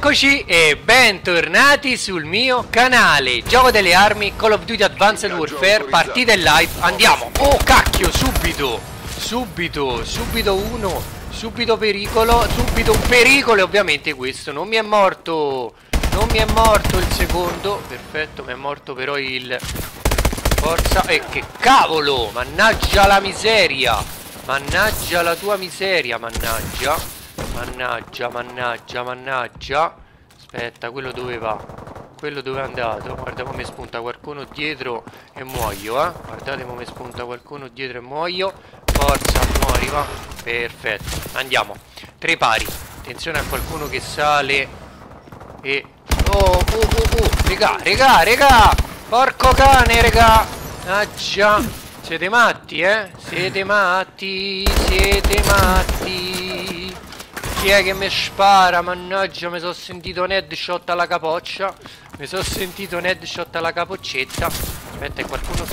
Eccoci e bentornati sul mio canale. Gioco delle armi, Call of Duty Advanced Warfare, partita in live, andiamo. Oh cacchio, subito uno, subito pericolo, subito un pericolo. E ovviamente questo, non mi è morto, non mi è morto il secondo. Perfetto, mi è morto però il... Forza, e che cavolo, mannaggia la miseria. Mannaggia la tua miseria, mannaggia. Mannaggia. Aspetta, quello dove va? Quello dove è andato? Guarda come spunta qualcuno dietro e muoio, eh? Guardate come spunta qualcuno dietro e muoio. Forza, muori, va. Perfetto, andiamo. Tre pari. Attenzione a qualcuno che sale. E... Oh. Regà. Porco cane, regà. Ah già. Siete matti, eh? Siete matti. Chi è che mi spara? Mannaggia, mi sono sentito un headshot alla capoccia. Mi sono sentito un headshot alla capoccetta. Aspetta, qualcuno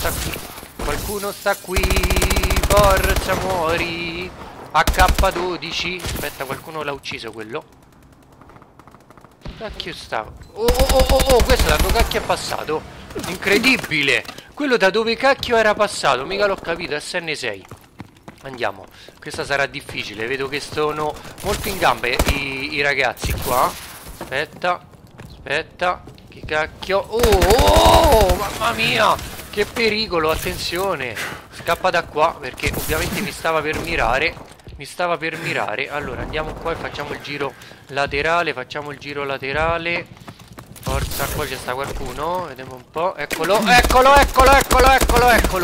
sta qui. Forza, muori. AK-12. Aspetta, qualcuno l'ha ucciso quello. Cacchio sta. Oh, questo da dove cacchio è passato? Incredibile. Quello da dove cacchio era passato? Mica l'ho capito, SN6. Andiamo, questa sarà difficile, vedo che sono molto in gamba i ragazzi qua. Aspetta, che cacchio. Oh, mamma mia, che pericolo, attenzione. Scappa da qua perché ovviamente mi stava per mirare. Allora andiamo qua e facciamo il giro laterale, Forza, qua c'è sta qualcuno, vediamo un po'. Eccolo,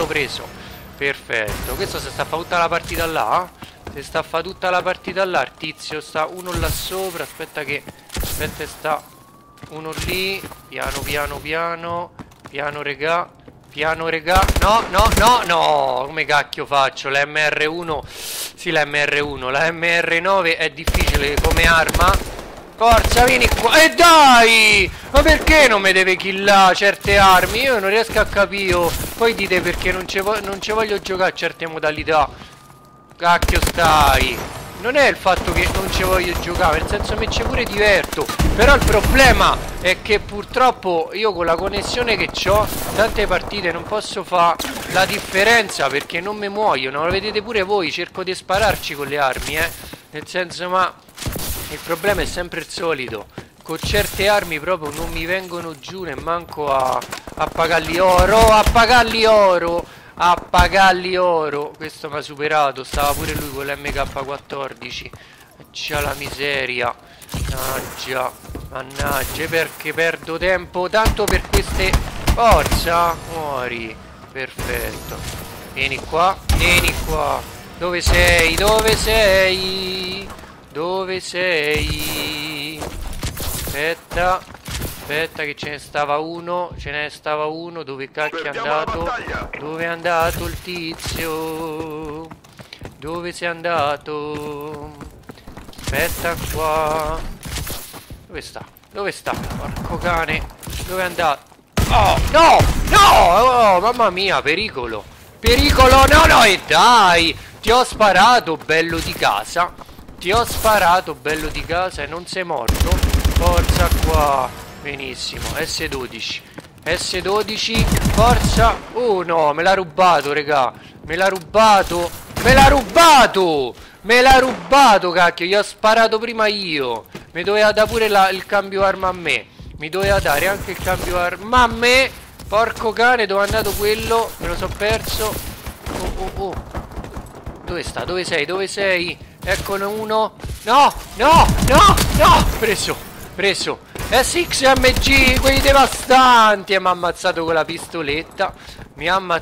preso. Perfetto, questo si sta fa tutta la partita là. Il tizio sta uno là sopra. Aspetta, sta uno lì. Piano, regà. No. Come cacchio faccio? La MR1. Sì, la MR1. La MR9 è difficile come arma. Forza, vieni qua. E dai! Ma perché non mi deve killare certe armi? Io non riesco a capire. Poi dite perché non ci voglio giocare a certe modalità. Cacchio stai. Non è il fatto che non ci voglio giocare, nel senso mi ci pure diverto. Però il problema è che purtroppo io con la connessione che ho, tante partite non posso fare la differenza perché non mi muoiono. Lo vedete pure voi, cerco di spararci con le armi, eh. Nel senso, ma il problema è sempre il solito. Con certe armi proprio non mi vengono giù neanco a pagarli oro. Questo mi ha superato. Stava pure lui con l'MK14. C'ha la miseria. Mannaggia, perché perdo tempo tanto per queste. Forza, muori. Perfetto. Vieni qua. Dove sei? Aspetta che ce ne stava uno. Dove cacchio è andato? Dove è andato il tizio? Dove sei andato? Aspetta qua. Dove sta? Porco cane. Dove è andato? Oh no! Oh, mamma mia, pericolo. No, e dai! Ti ho sparato bello di casa e non sei morto. Forza qua. Benissimo. S12. Forza. Oh no, me l'ha rubato, regà. Me l'ha rubato, cacchio. Gli ho sparato prima io. Mi doveva dare pure il cambio arma a me. Porco cane, dove è andato quello? Me lo so perso. Oh. Dove sta? Dove sei? Eccolo uno. No. Preso SXMG, quelli devastanti. E mi ha ammazzato con la pistoletta. Ma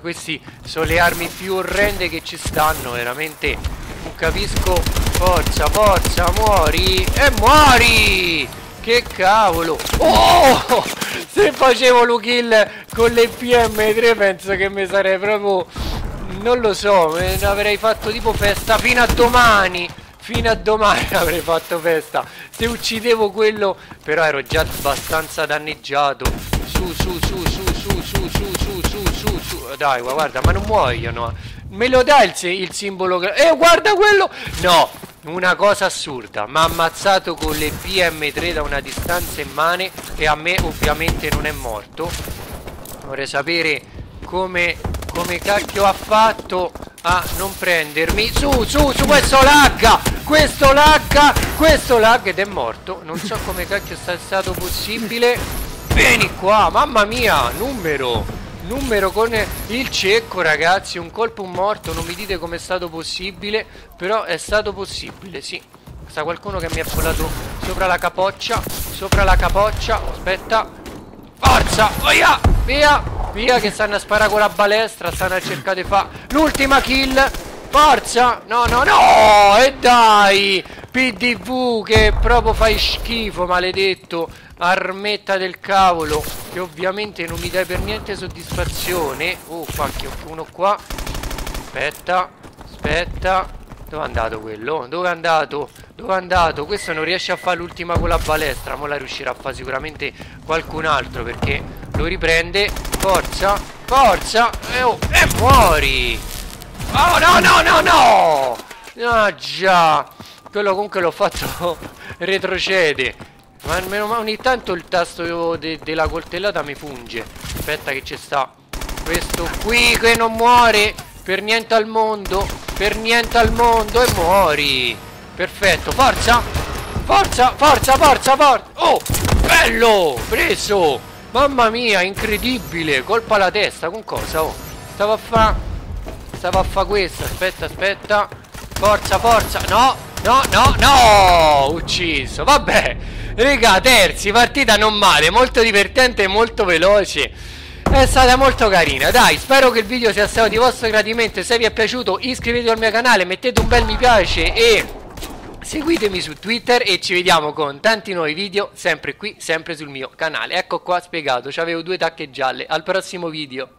questi sono le armi più orrende che ci stanno. Veramente non capisco. Forza, muori. E muori. Che cavolo. Oh, se facevo lo kill con le PM3 penso che mi sarei proprio... Non lo so, me ne avrei fatto tipo festa fino a domani. Avrei fatto festa. Se uccidevo quello. Però ero già abbastanza danneggiato. Su. Dai, guarda, ma non muoiono. Me lo dai il simbolo. Guarda quello. No, Una cosa assurda, m'ha ammazzato con le PM3 da una distanza immane e a me ovviamente non è morto. Vorrei sapere come cacchio ha fatto a non prendermi. Su, questo lagga ed è morto. Non so come cacchio sia stato possibile. Vieni qua, mamma mia, numero con il cecco, ragazzi, un colpo, un morto. Non mi dite com'è stato possibile, però è stato possibile, sì. Sta qualcuno che mi ha volato sopra la capoccia, aspetta, forza, via, via che stanno a sparare con la balestra, stanno a cercare di fare l'ultima kill, forza, no, e dai, PDV che proprio fai schifo, maledetto, armetta del cavolo, che ovviamente non mi dai per niente soddisfazione. Oh, cacchio, uno qua. Aspetta. Dove è andato quello? Dove è andato? Questo non riesce a fare l'ultima con la balestra. Ma la riuscirà a fare sicuramente qualcun altro, perché lo riprende. Forza. E muori. Oh, no. Ah, già. Quello comunque l'ho fatto retrocede. Ma almeno ogni tanto il tasto della coltellata mi funge. Aspetta che ci sta questo qui che non muore per niente al mondo, e muori. Perfetto, forza. Oh, bello, preso. Mamma mia, incredibile. Colpa alla testa, con cosa? Oh, stava a fa questa. Aspetta. Forza. No, ucciso. Vabbè, raga, terzi, partita non male, molto divertente e molto veloce, è stata molto carina. Dai, spero che il video sia stato di vostro gradimento, se vi è piaciuto iscrivetevi al mio canale, mettete un bel mi piace e seguitemi su Twitter e ci vediamo con tanti nuovi video, sempre qui, sempre sul mio canale. Ecco qua spiegato, c'avevo due tacche gialle, al prossimo video.